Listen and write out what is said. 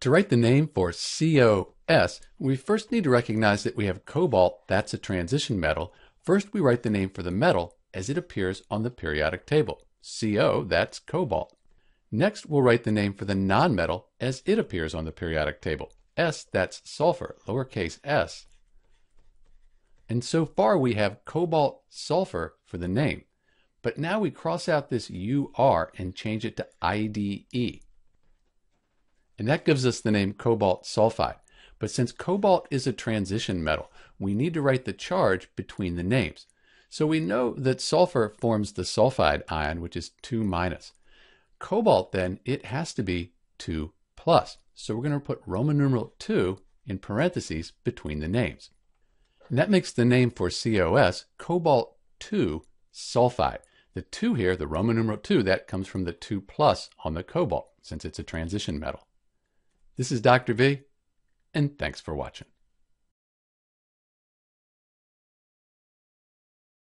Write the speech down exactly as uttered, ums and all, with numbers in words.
To write the name for C O S, we first need to recognize that we have cobalt, that's a transition metal. First, we write the name for the metal as it appears on the periodic table. C O, that's cobalt. Next, we'll write the name for the nonmetal as it appears on the periodic table. S, that's sulfur, lowercase s. And so far we have cobalt sulfur for the name. But now we cross out this U R and change it to I D E. And that gives us the name cobalt sulfide. But since cobalt is a transition metal, we need to write the charge between the names. So we know that sulfur forms the sulfide ion, which is two minus. Cobalt, then, it has to be two plus. So we're going to put Roman numeral two in parentheses between the names. And that makes the name for C O S cobalt two sulfide. The two here, the Roman numeral two, that comes from the two plus on the cobalt, since it's a transition metal. This is Doctor V, and thanks for watching.